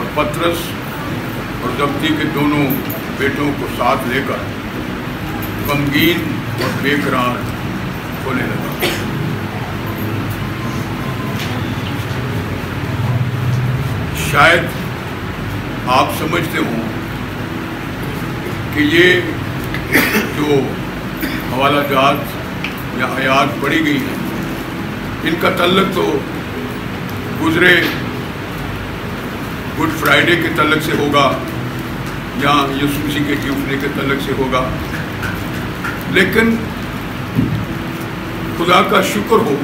और पत्रस और जब्ती के दोनों बेटों को साथ लेकर गमगीन और बेकरार होने लगा। शायद आप समझते हों कि ये जो हवाला जहाज या हयात बढ़ी गई है, इनका तल्लक तो गुजरे गुड फ्राइडे के तल्लक से होगा या यीशु के जीवने के तल्लक से होगा, लेकिन खुदा का शुक्र हो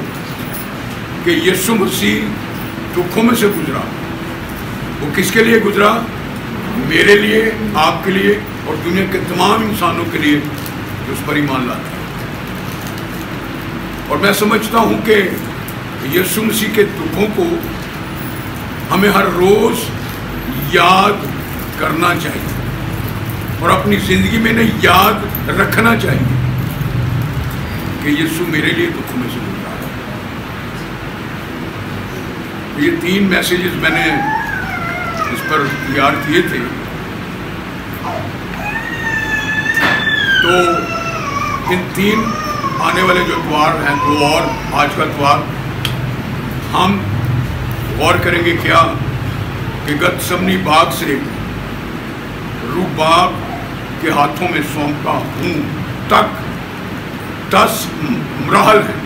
कि यीशु मसीह दुखों में से गुजरा। वो किसके लिए गुजरा? मेरे लिए, आपके लिए और दुनिया के तमाम इंसानों के लिए जो उस पर ईमान लाते हैं। और मैं समझता हूँ कि यीशु मसीह के दुखों को हमें हर रोज़ याद करना चाहिए और अपनी ज़िंदगी में न याद रखना चाहिए कि यीशु मेरे लिए दुखों में से गुजरा है। ये तीन मैसेजेस मैंने इस पर तैयार किए थे, तो इन तीन आने वाले जो अखबार हैं, दो और आज का अखबार हम गौर करेंगे क्या कि गतसमनी बाग से रूबाब के हाथों में सौंपा हूँ तक 10 मरहल हैं,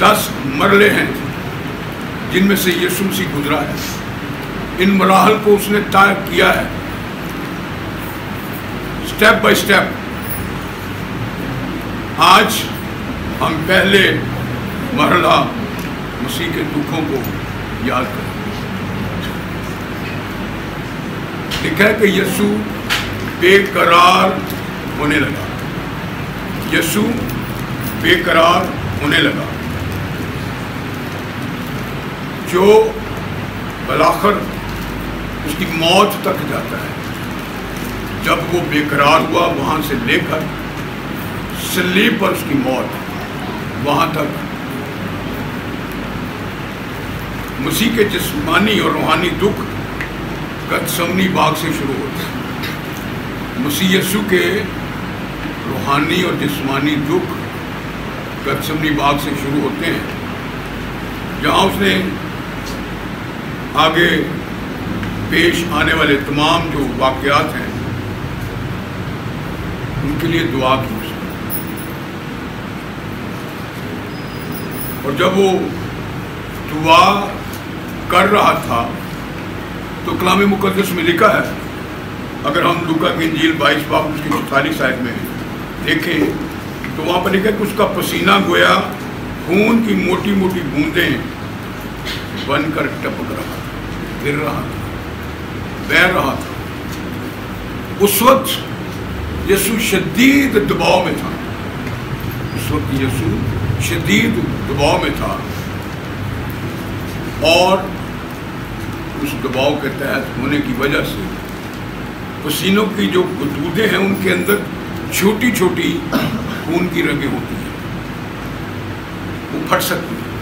10 मरले हैं जिनमें से यीशु मसीह गुजरा है। इन मरहल को उसने तय किया है स्टेप बाय स्टेप। आज हम पहले मरहला मसीह के दुखों को याद करें। लिखा है कि यीशु बेकरार होने लगा, यीशु बेकरार होने लगा, जो आखिर उसकी मौत तक जाता है। जब वो बेकरार हुआ, वहाँ से लेकर सलीब पर उसकी मौत, वहाँ तक मसीह के जिस्मानी और रूहानी दुख गतसमनी बाग से शुरू होते हैं। मसीह यीशु के रूहानी और जिस्मानी दुख गतसमनी बाग से शुरू होते हैं, जहाँ उसने आगे पेश आने वाले तमाम जो वाक़यात हैं उनके लिए दुआ की। और जब वो दुआ कर रहा था तो कलाम मुकद्दस में लिखा है, अगर हम लूका की इंजील 22 बाब उसकी 44 आयत में देखें तो वहाँ पर लिखा है कि उसका पसीना गोया खून की मोटी मोटी बूंदें बनकर टपक रहा था, गिर रहा था, बह रहा था। उस वक्त यीशु शदीद दबाव में था, उस वक्त यीशु शदीद दबाव में था और उस दबाव के तहत होने की वजह से पसीनों की जो दूधे हैं उनके अंदर छोटी छोटी खून की रगें होती हैं, वो फट सकती हैं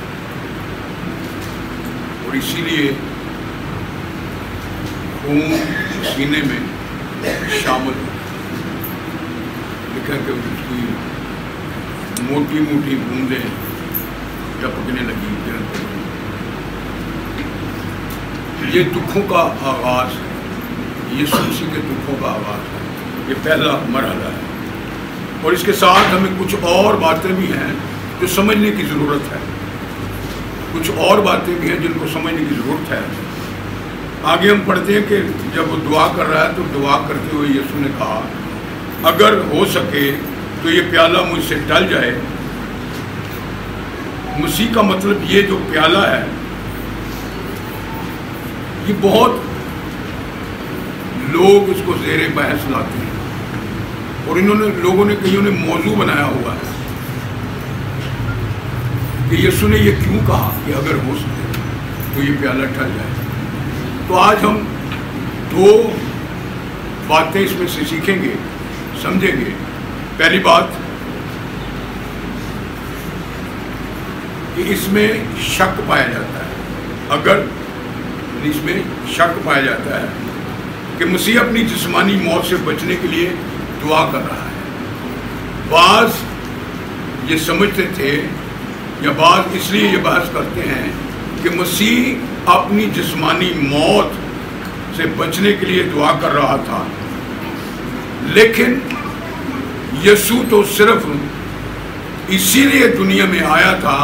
और इसीलिए खून पसीने में शामिल होता है। लिखा कि उसकी मोटी मोटी बूंदें टपकने लगी, गिरने लगी। ये दुखों का आगाज़ है, यीशु मसीह के दुखों का आगाज़ है, ये पहला मरहला है। और इसके साथ हमें कुछ और बातें भी हैं जो समझने की ज़रूरत है, कुछ और बातें भी हैं जिनको समझने की ज़रूरत है। आगे हम पढ़ते हैं कि जब वो दुआ कर रहा है तो दुआ करते हुए यीशु ने कहा, अगर हो सके तो ये प्याला मुझसे टल जाए। मसीह का मतलब ये जो प्याला है कि बहुत लोग इसको ज़ेरे बहस लाते हैं और इन्होंने लोगों ने कईयों ने मौजू बनाया हुआ है कि यीशु ने ये क्यों कहा कि अगर हो सके तो ये प्याला टल जाए। तो आज हम 2 बातें इसमें से सीखेंगे, समझेंगे। पहली बात कि इसमें शक पाया जाता है, अगर हदीस में शक पाया जाता है कि मसीह अपनी जिस्मानी मौत से बचने के लिए दुआ कर रहा है। बाज ये समझते थे या बाज इसलिए ये बहस करते हैं कि मसीह अपनी जिस्मानी मौत से बचने के लिए दुआ कर रहा था, लेकिन यीशु तो सिर्फ इसीलिए दुनिया में आया था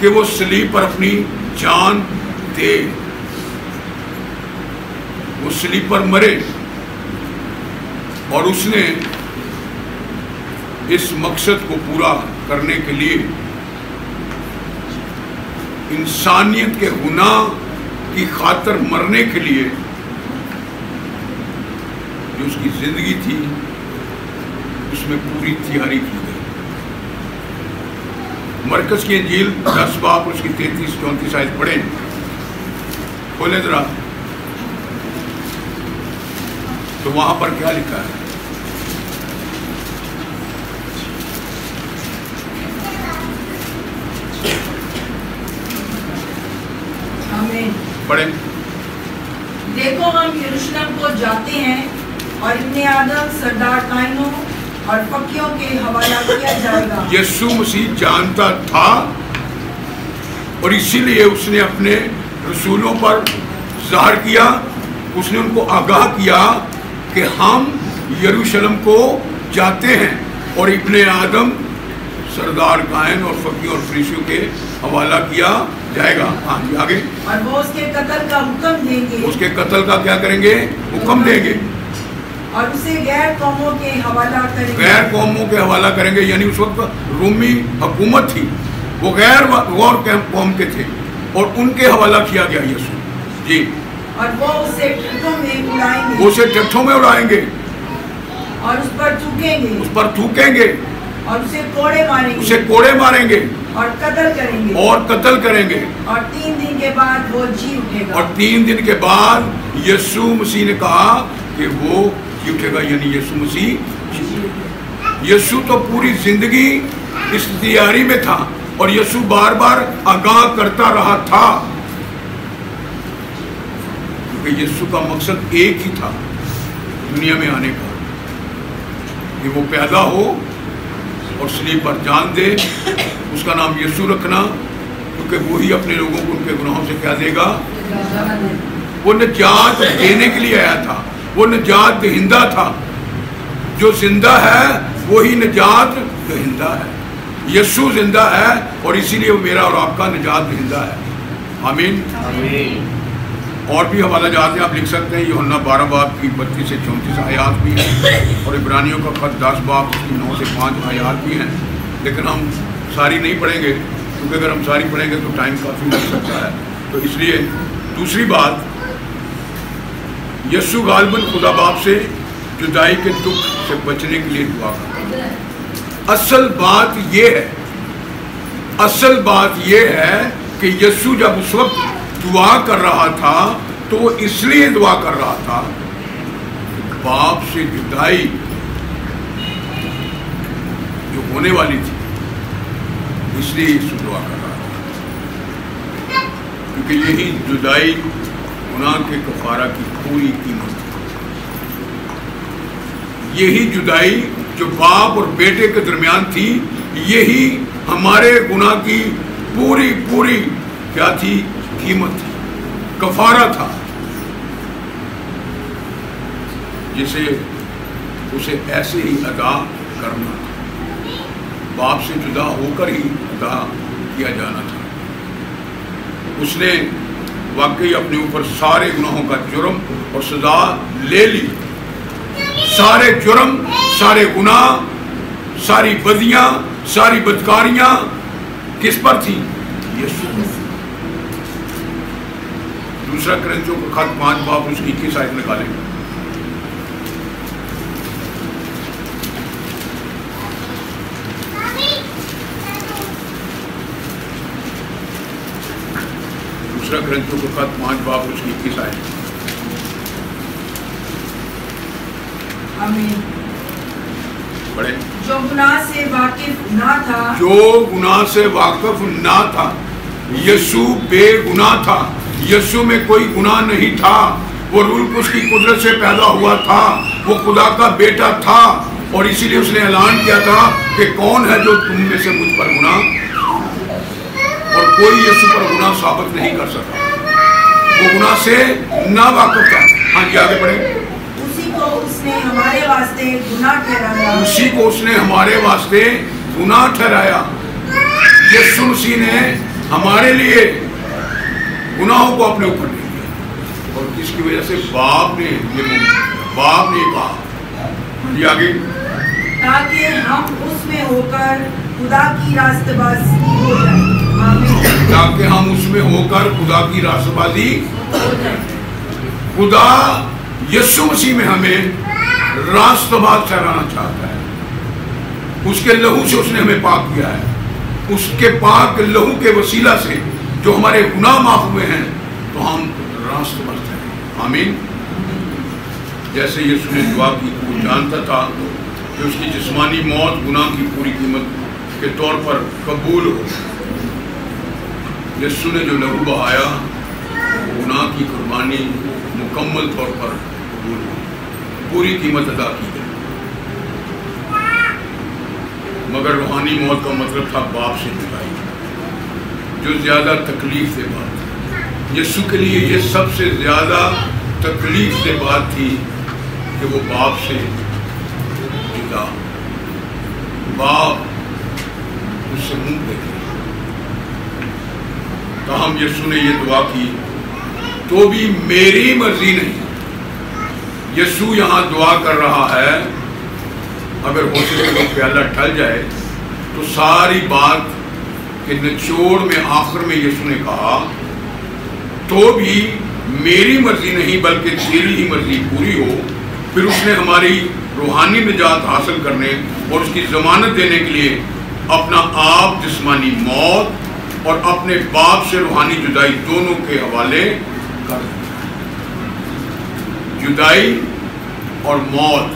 कि वो सलीब पर अपनी जान दे, वो सलीब पर मरे, और उसने इस मकसद को पूरा करने के लिए इंसानियत के गुनाह की खातिर मरने के लिए जो उसकी जिंदगी थी उसमें पूरी तैयारी की गई। मरकज की अंजील 10 बाब उसकी 33-34 आयत पढ़ें, खोलें जरा तो वहां पर क्या लिखा है। पढ़ें। देखो हम यरूशलेम को जाते हैं और इब्ने आदम सरदार काइनों और फकियों के हवाला किया जाएगा। यीशु मसीह जानता था और इसीलिए उसने अपने रसूलों पर ज़ाहिर किया, उसने उनको आगाह किया कि हम यरूशलेम को जाते हैं और इब्ने आदम सरदार कायन और फकीर और फरीशियों के हवाला किया जाएगा। हाँ जी आगे। और वो उसके कत्ल का हुक्म देंगे, उसके कत्ल का क्या करेंगे, हुक्म देंगे, और उसे गैर कौमों के हवाला करेंगे, गैर कौमों के हवाला करेंगे। यानी उस वक्त रोमी हुकूमत थी, वो गैर कौम के थे और उनके हवाला किया गया यीशु जी। और वो उसे ठट्ठों में उड़ाएंगे, वो उसे ठट्ठों में उड़ाएंगे और उस पर थूकेंगे, उस पर थूकेंगे और उसे कोड़े मारेंगे, उसे कोड़े मारेंगे और कत्ल करेंगे, और कत्ल करेंगे, और 3 दिन के बाद वो जी उठेगा। और 3 दिन के बाद यीशु मसीह ने कहा कि वो उठेगा, यानी यीशु मसीह। यीशु तो पूरी जिंदगी इस तैयारी में था और यीशु बार बार आगाह करता रहा था, क्योंकि यीशु का मकसद एक ही था दुनिया में आने का, कि वो पैदा हो और सलीब पर जान दे, उसका नाम यीशु रखना, क्योंकि वो ही अपने लोगों को उनके गुनाहों से क्या देगा, वो निजात देने के लिए आया था। वो निजात दहिंदा था, जो जिंदा है वही निजात दहिंदा है। यीशु जिंदा है और इसीलिए वो मेरा और आपका निजात दहिंदा है। आमीन, आमीन। और भी हवाला जात आप लिख सकते हैं, यूहन्ना 12 बाब की 32 से 34 आयात भी हैं और इब्रानियों का खत 10 बाब की 9 से 5 आयात भी हैं, लेकिन हम सारी नहीं पढ़ेंगे, क्योंकि अगर हम सारी पढ़ेंगे तो टाइम काफ़ी लग सकता है। तो इसलिए दूसरी बात, यीशु गालिबन खुदा बाप से जुदाई के दुख से बचने के लिए दुआ करता है। असल बात यह है कि यीशु जब उस वक्त दुआ कर रहा था तो वो इसलिए दुआ कर रहा था, बाप से जुदाई जो होने वाली थी इसलिए यीशु दुआ कर रहा था, क्योंकि यही जुदाई गुनाह के कफारा की पूरी कीमत थी। यही जुदाई जो बाप और बेटे के दरमियान थी, यही हमारे गुनाह की पूरी क्या थी, कीमत थी, कफारा था, जिसे उसे ऐसे ही अदा करना था, बाप से जुदा होकर ही अदा किया जाना था। उसने वाकई अपने ऊपर सारे गुनाहों का जुर्म और सजा ले ली, सारे जुर्म, सारे गुनाह, सारी बदियां, सारी बदकारियां किस पर थी, यीशु। दूसरा करंथियों का खत 5 बाब उसकी 21 आयत निकालें। ग्रंथों के खत 5 बाब उसकी 21 आयत। आमीन। पढ़े। जो गुनाह से वाकिफ ना था, यीशु बेगुनाह था, यीशु में कोई गुनाह नहीं था, वो रूह उसकी कुदरत से पैदा हुआ था, वो खुदा का बेटा था और इसीलिए उसने ऐलान किया था कि कौन है जो तुम में से मुझ पर गुनाह, और कोई यीशु पर गुनाह साबित नहीं कर सकता, वो गुनाह से ना वाकिफ था। हाँ जी आगे बढ़े। उसी को उसने हमारे वास्ते गुनाह ठहराया। यीशु मसीह ने हमारे लिए गुनाहों को अपने ऊपर ले लिया और इसकी वजह से बाप ने कहा आगे, ताकि हम उसमें होकर खुदा की रास्तबाजी हो जाए, ताकि हम उसमें होकर खुदा की रास्तबाजी हो जाए। खुदा यीशु मसीह में हमें रास्तबाज ठहराना चाहता है। उसके लहू से उसने हमें पाक किया है, उसके पाक लहू के वसीला से जो हमारे गुनाह माफ हुए हैं तो हम रास्तबाज ठहरें। आमीन। जैसे यीशु ने दुआ की, वो जानता था कि उसकी जिस्मानी मौत गुनाह की पूरी कीमत के तौर पर कबूल हो। यीशु ने जो लहू बहाया वो गुनाह की कुर्बानी मुकम्मल तौर पर पूरी कीमत अदा की गई। मगर रूहानी मौत का मतलब था बाप से जुदाई, जो ज़्यादा तकलीफ दे बात यीशु के लिए, ये सबसे ज़्यादा तकलीफ दे बात थी कि वो बाप से जुदा, बाप उससे मुँह देखे। ताहम यीशु ने ये दुआ की तो भी मेरी मर्जी नहीं। यीशु यहाँ दुआ कर रहा है अगर हो सके तो प्याला टल जाए तो सारी बात के निचोड़ में आखिर में यीशु ने कहा तो भी मेरी मर्जी नहीं बल्कि तेरी ही मर्जी पूरी हो। फिर उसने हमारी रूहानी निजात हासिल करने और उसकी जमानत देने के लिए अपना आप जिस्मानी मौत और अपने बाप से रूहानी जुदाई दोनों के हवाले कर। जुदाई और मौत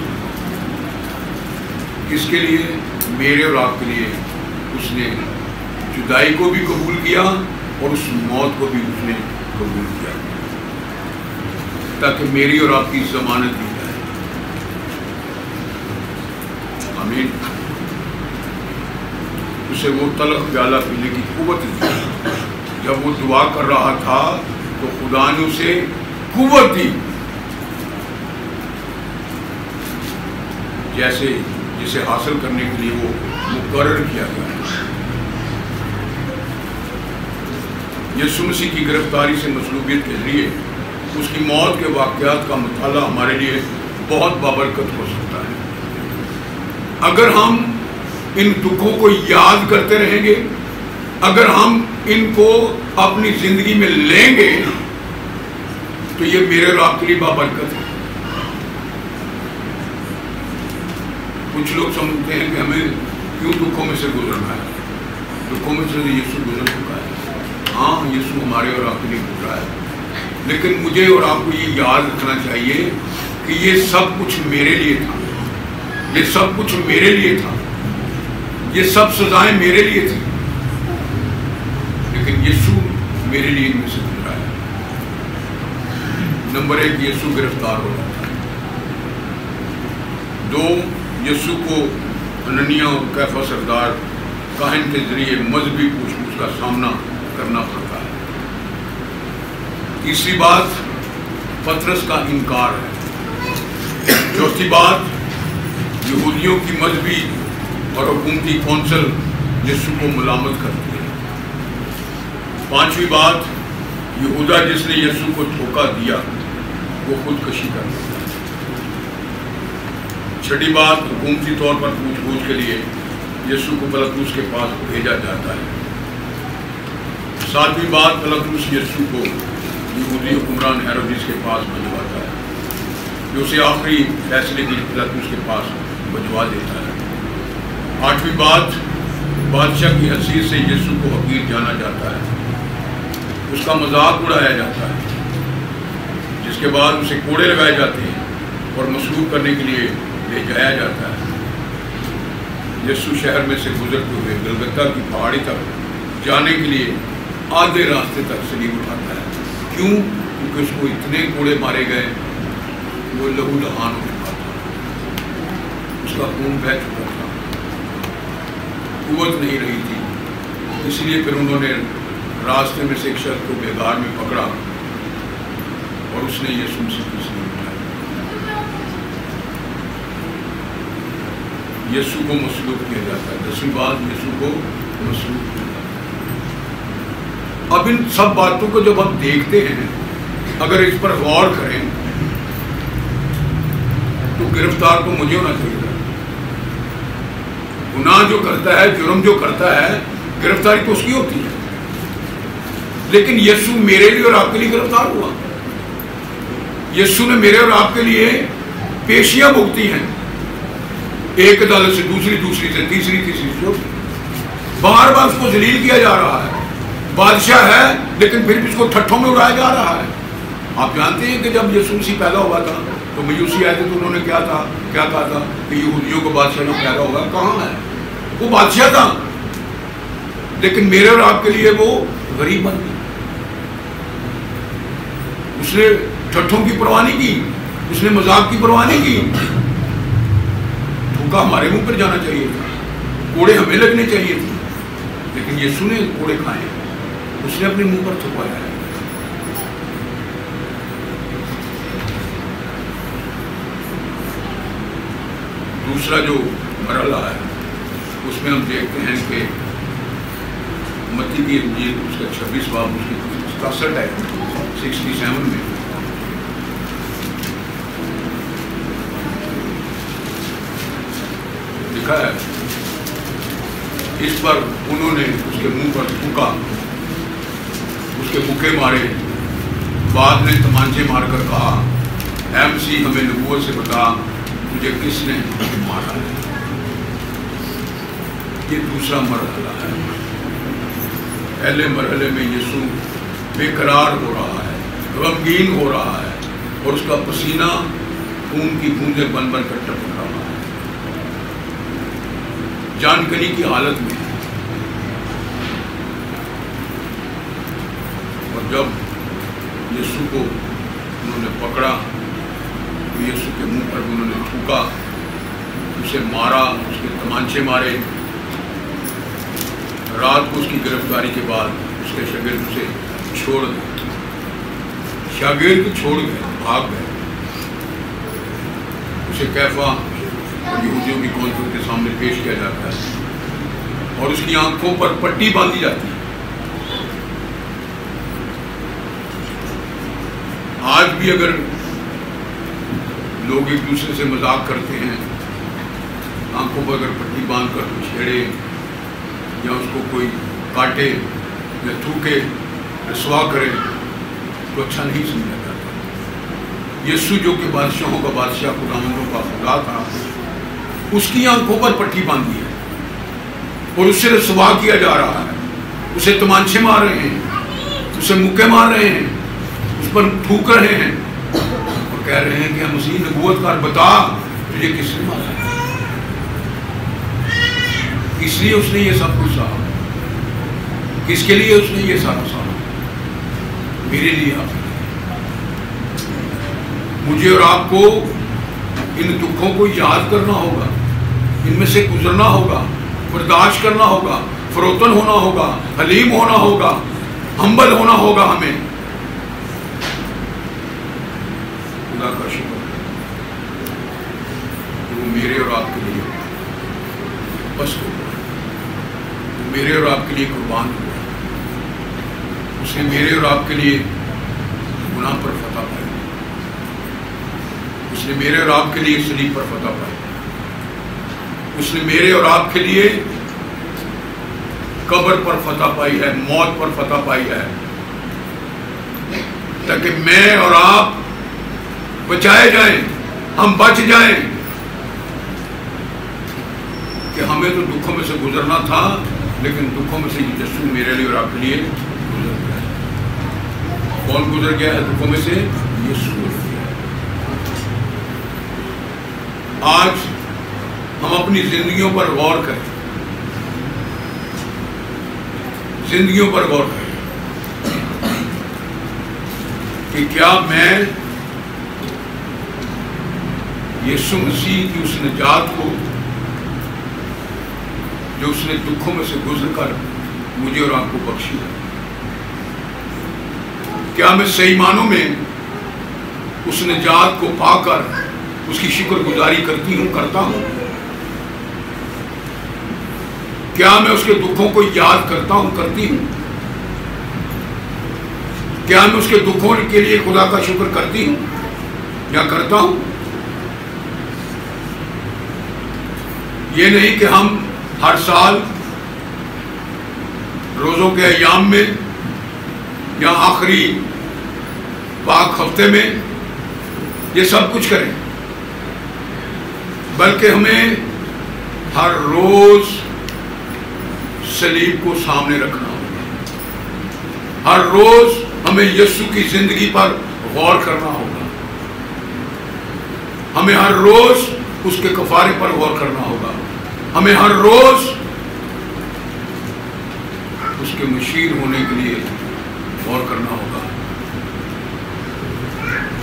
किसके लिए? मेरे और आपके लिए। उसने जुदाई को भी कबूल किया और उस मौत को भी उसने कबूल किया ताकि मेरी और आपकी जमानत दी जाए। आमीन। उसे वो तलख प्याला पीने की कुव्वत दी। जब वो दुआ कर रहा था तो खुदा ने उसे कुव्वत दी, जैसे जिसे हासिल करने के लिए वो मुकर्रर किया गया। यीशु मसीह की गिरफ्तारी से मसलूबियत के जरिए उसकी मौत के वाक़यात का मुताला हमारे लिए बहुत बाबरकत हो सकता है अगर हम इन दुखों को याद करते रहेंगे, अगर हम इनको अपनी जिंदगी में लेंगे तो ये मेरे और आपके लिए बाबरकत है। कुछ लोग समझते हैं कि हमें क्यों दुखों में से गुजरना है, दुखों में से यीशु गुजर चुका है। हाँ, यीशु हमारे और आपके लिए गुजरा है, लेकिन मुझे और आपको ये याद रखना चाहिए कि ये सब कुछ मेरे लिए था, ये सब कुछ मेरे लिए था, ये सब सजाएं मेरे लिए थी, लेकिन यीशु मेरे लिए इनमें से गुजरा है। नंबर 1, यीशु गिरफ्तार हो रहा था। 2, यीशु को अननिया और कैफा सरदार काहिन के जरिए मजहबी पूछताछ का सामना करना पड़ता है। तीसरी बात, पतरस का इनकार है। चौथी बात, यहूदियों की मजहबी और हुकूमती कौंसिल यीशु को मलामत करती है। 5वीं बात, यहूदा जिसने यीशु को धोखा दिया वो खुदकशी कर लेता है। 6ठी बात, हुकूमती तौर पर पूछ-गूछ के लिए यीशु को पिलातुस के पास भेजा जाता है। 7वीं बात, पिलातुस यीशु को यहूदी हुक्मरान हेरोदेस के पास भिजवाता है जो उसे आखिरी फैसले के लिए पिलातुस के पास भिजवा देता है। 8वीं बात, बादशाह की हसीर से यीशु को हकीर जाना जाता है, उसका मजाक उड़ाया जाता है, जिसके बाद उसे कोड़े लगाए जाते हैं और मसरूफ करने के लिए ले जाया जाता है। यीशु शहर में से गुजरते हुए गलगता की पहाड़ी तक जाने के लिए आधे रास्ते तक सलीब उठाता है क्यों? क्योंकि उसको इतने कोड़े मारे गए वो लहू लहान हो चुका था, उसका खून बह चुका था, कुव्वत नहीं रही थी। इसलिए फिर उन्होंने रास्ते में से एक शख्स को बेगार में पकड़ा और उसने ये सुनसी यीशु को मसलूब किया जाता है। 10वीं बात यीशु को मसलूब किया जाता है। अब इन सब बातों को जब हम देखते हैं, अगर इस पर गौर करें तो गिरफ्तार को मुझे होना चाहिए। गुनाह जो करता है, जुर्म जो करता है, गिरफ्तारी तो उसकी होती है, लेकिन यीशु मेरे लिए और आपके लिए गिरफ्तार हुआ। यीशु ने मेरे और आपके लिए पेशियां भुगती हैं, एक अदालत से दूसरी, दूसरी से तीसरी, तीसरी से बार बार उसको जलील किया जा रहा है। बादशाह है लेकिन फिर भी उसको ठट्ठों में उड़ाया जा रहा है। आप जानते हैं कि जब यीशु मसीह पैदा हुआ था तो मयूसी आए थे तो उन्होंने क्या कहा था कि यहूदियों को बादशाह पैदा होगा। कहाँ है वो बादशाह था? लेकिन मेरे और आपके लिए वो गरीब बन गई। उसने ठट्ठों की परवाह नहीं की, उसने मजाक की परवाह नहीं की। का हमारे मुंह पर जाना चाहिए था, कोड़े हमें लगने चाहिए थे, लेकिन यीशु ने कोड़े खाए, उसने अपने मुंह पर थुपाया है। दूसरा जो मरला है उसमें हम देखते हैं कि मत्ती की इंजील उसका 26वां उसकी 61 है 67 में लिखा है, इस पर उन्होंने उसके मुंह पर थूका, उसके मुक्के मारे, बाद में तमांचे मारकर कहा, MC हमें नबूवत से बता तुझे किसने मारा है? ये दूसरा मरहला है। पहले मरहले में यीशु बेकरार हो रहा है, गमगीन हो रहा है और उसका पसीना खून की बूंदें बन बन कर टपक रहा है, जानकनी की हालत में। और जब यीशु को उन्होंने पकड़ा तो यीशु के मुंह पर उन्होंने थूका, उसे मारा, उसके तमांचे मारे। रात को उसकी गिरफ्तारी के बाद उसके शागिर्द उसे छोड़ गए, शागिर्द छोड़ गए, भाग गए। उसे कैफा यहूदियों की कौंसिल के सामने पेश किया जाता है और उसकी आंखों पर पट्टी बांधी जाती है। आज भी अगर लोग एक दूसरे से मजाक करते हैं, आंखों पर अगर पट्टी बांध कर छेड़े या उसको कोई काटे या थूके, रसवा करे तो अच्छा नहीं समझा जाता। यीशु जो कि बादशाहों का बादशाह, खुदावंदों का खुदा था, उसकी आंखों पर पट्टी बांधी है और उससे रसवा किया जा रहा है, उसे तमांचे मार रहे हैं, उसे मुक्के मार रहे हैं, उस पर थूक रहे हैं और कह रहे हैं कि मसीह नबूवतकार बता तुझे किसने मारा है। इसलिए उसने ये सब कुछ सहा, किसके लिए उसने ये सारा सहा? मेरे लिए, आप मुझे और आपको इन दुखों को याद करना होगा, इनमें से गुजरना होगा, बर्दाश्त करना होगा, फरोतन होना होगा, हलीम होना होगा, हम्बल होना होगा हमें। खुदा का शुक्र वो मेरे और आपके लिए बस हुआ, वो मेरे और आपके लिए कुर्बान हुआ, उसने मेरे और आपके लिए गुनाह पर फतह पाई, उसने मेरे और आपके लिए सलीब पर फतह पाई, उसने मेरे और आपके लिए कब्र पर फतह पाई है, मौत पर फतह पाई है, ताकि मैं और आप बचाए जाएं, हम बच जाएं। कि हमें तो दुखों में से गुजरना था, लेकिन दुखों में से यीशु मेरे लिए और आपके लिए गुजर गया। कौन गुजर गया है दुखों में से? यीशु। आज हम अपनी जिंदगियों पर गौर करें, जिंदगियों पर गौर करें। कि क्या मैं यीशु मसीह की उस निजात को जो उसने दुखों में से गुजर कर मुझे और आपको बख्शी है, क्या मैं सही मानों में उस निजात को पाकर उसकी शुक्रगुजारी करता हूँ? क्या मैं उसके दुखों को याद करती हूँ? क्या मैं उसके दुखों के लिए खुदा का शुक्र करती हूँ या करता हूँ? ये नहीं कि हम हर साल रोज़ों के अयाम में या आखिरी पाक हफ्ते में ये सब कुछ करें, बल्कि हमें हर रोज़ सलीब को सामने रखना होगा। हर रोज़ हमें यीशु की ज़िंदगी पर गौर करना होगा। हमें हर रोज़ उसके कफारे पर गौर करना होगा। हमें हर रोज़ उसके मुशीर होने के लिए गौर करना होगा।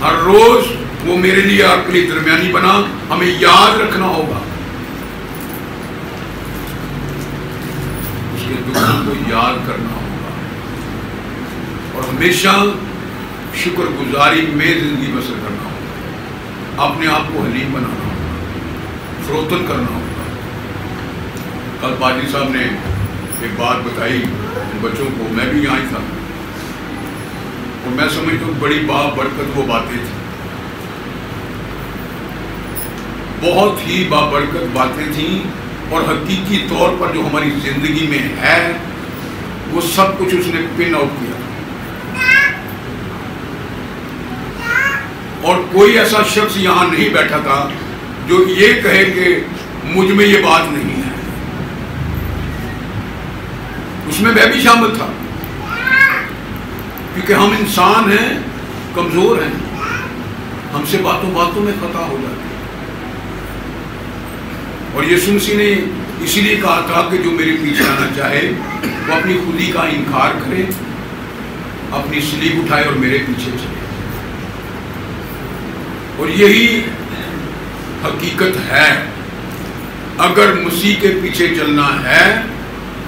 हर रोज़ वो मेरे लिए आपके लिए दरमियानी बना, हमें याद रखना होगा, उसके दुखों को याद करना होगा और हमेशा शुक्रगुजारी में जिंदगी बसर करना होगा। अपने आप को हलीम बनाना होगा, फरोतन करना होगा। कल पाजी साहब ने एक बात बताई बच्चों को, मैं भी यहाँ था और मैं समझता हूँ बड़ी बरकत वो बातें थी, बहुत ही बाबरकत बातें थी और हकीकी तौर पर जो हमारी ज़िंदगी में है वो सब कुछ उसने पिन आउट किया। और कोई ऐसा शख्स यहाँ नहीं बैठा था जो ये कहे कि मुझ में ये बात नहीं है। उसमें मैं भी शामिल था, क्योंकि हम इंसान हैं, कमज़ोर हैं, हमसे बातों में खता हो जाती है। और यीशु मसीह ने इसीलिए कहा था कि जो मेरे पीछे आना चाहे वो अपनी खुदी का इनकार करे, अपनी सलीब उठाए और मेरे पीछे चले। और यही हकीकत है, अगर मसीह के पीछे चलना है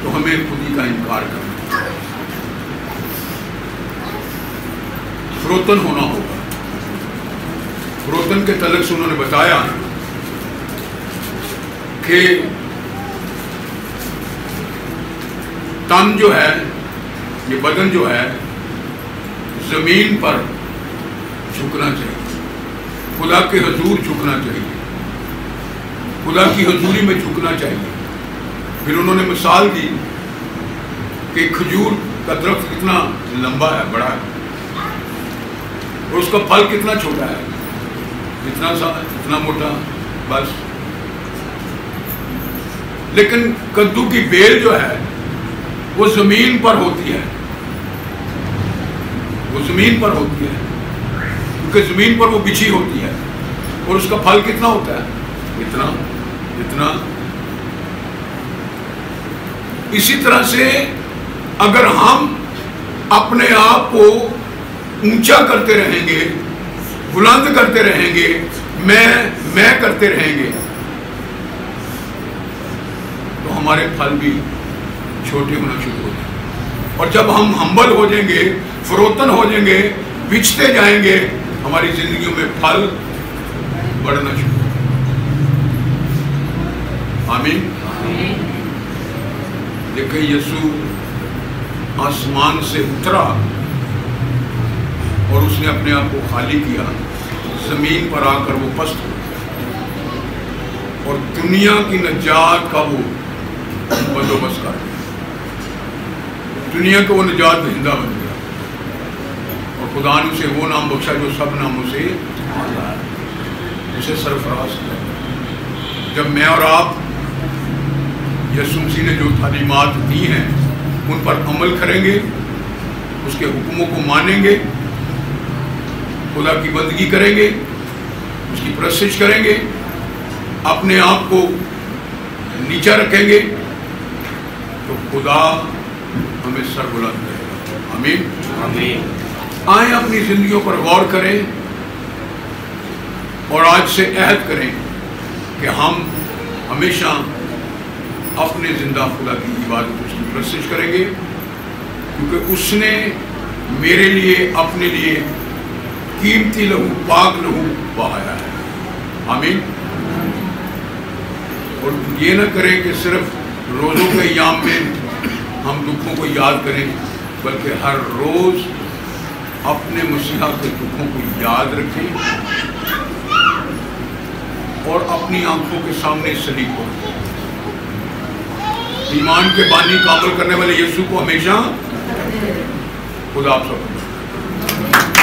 तो हमें खुदी का इनकार करना, फरोतन होना होगा। फरोतन के तलक से उन्होंने बताया कि तन जो है, ये बदन जो है, ज़मीन पर झुकना चाहिए, खुदा के हजूर झुकना चाहिए, खुदा की हजूरी में झुकना चाहिए। फिर उन्होंने मिसाल दी कि खजूर का दरख्त कितना लंबा है, बड़ा है, और उसका फल कितना छोटा है, इतना मोटा बस। लेकिन कद्दू की बेल जो है वो ज़मीन पर होती है, क्योंकि ज़मीन पर वो बिछी होती है। और उसका फल कितना होता है, इतना। इसी तरह से अगर हम अपने आप को ऊंचा करते रहेंगे, बुलंद करते रहेंगे, मैं करते रहेंगे, हमारे फल भी छोटे होना शुरू हो जाएंगे। और जब हम हम्बल हो जाएंगे, फरोतन हो जाएंगे, बिछते जाएंगे, हमारी जिंदगियों में फल बढ़ना शुरू हो जाएंगे। आमीन। देखिए यीशु आसमान से उतरा और उसने अपने आप को खाली किया, जमीन पर आकर वो पस्त हो गया और दुनिया की नजात का वो बंदोबस्त कर दिया। दुनिया को वो निजात दहिंदा बन गया और खुदा ने उसे वो नाम बख्शा जो सब नामों से आला है, उसे सरफराज किया। जब मैं और आप यीशु मसीह ने जो तालीमात दी हैं उन पर अमल करेंगे, उसके हुक्मों को मानेंगे, खुदा की बंदगी करेंगे, उसकी परस्तिश करेंगे, अपने आप को नीचा रखेंगे, तो खुदा हमें सर बुलंद करेगा। आमीन। आए अपनी जिंदगियों पर गौर करें और आज से अहद करें कि हम हमेशा अपने जिंदा खुदा की इबादत उसकी प्रस्तुत करेंगे, क्योंकि उसने मेरे लिए अपने लिए कीमती लहू पाक लहू बहाया है। आमीन। और ये ना करें कि सिर्फ रोज़ों के याम में हम दुखों को याद करें, बल्कि हर रोज़ अपने मसीहा के दुखों को याद रखें और अपनी आंखों के सामने सलीब को ईमान के बानी काबल करने वाले यीशु को हमेशा खुदा आप सब